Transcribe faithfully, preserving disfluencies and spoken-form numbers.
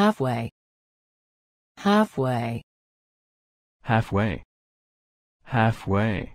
halfway, halfway, halfway, halfway.